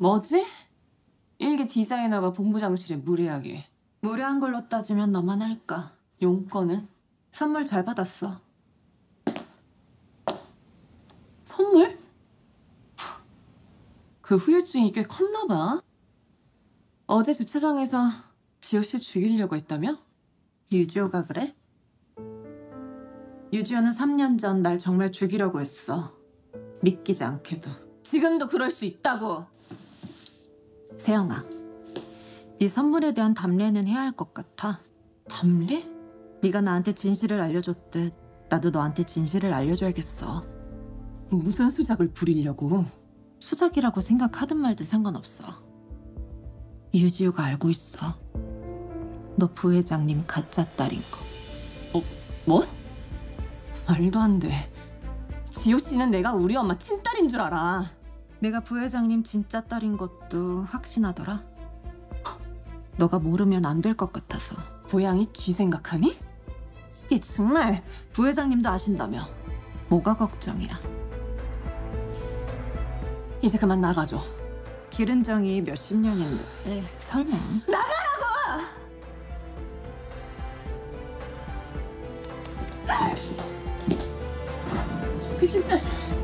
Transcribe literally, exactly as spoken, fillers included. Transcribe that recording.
뭐지? 일개 디자이너가 본부장실에 무례하게. 무례한 걸로 따지면 너만 할까. 용건은? 선물 잘 받았어. 선물? 그 후유증이 꽤 컸나 봐. 어제 주차장에서 지호 씨 죽이려고 했다며? 유지호가 그래? 유지호는 삼 년 전 날 정말 죽이려고 했어. 믿기지 않게도. 지금도 그럴 수 있다고. 세영아, 네 선물에 대한 답례는 해야 할 것 같아. 답례? 네가 나한테 진실을 알려줬듯 나도 너한테 진실을 알려줘야겠어. 무슨 수작을 부리려고? 수작이라고 생각하든 말든 상관없어. 유지호가 알고 있어. 너 부회장님 가짜 딸인 거. 어? 뭐? 말도 안 돼. 지호 씨는 내가 우리 엄마 친딸인 줄 알아. 내가 부회장님 진짜 딸인 것도 확신하더라. 너가 모르면 안 될 것 같아서. 고양이 쥐 생각하니? 이게 정말. 부회장님도 아신다며. 뭐가 걱정이야. 이제 그만 나가줘. 기른 정이 몇십 년인데 설마. 나가라고! 아이씨. 저게 진짜.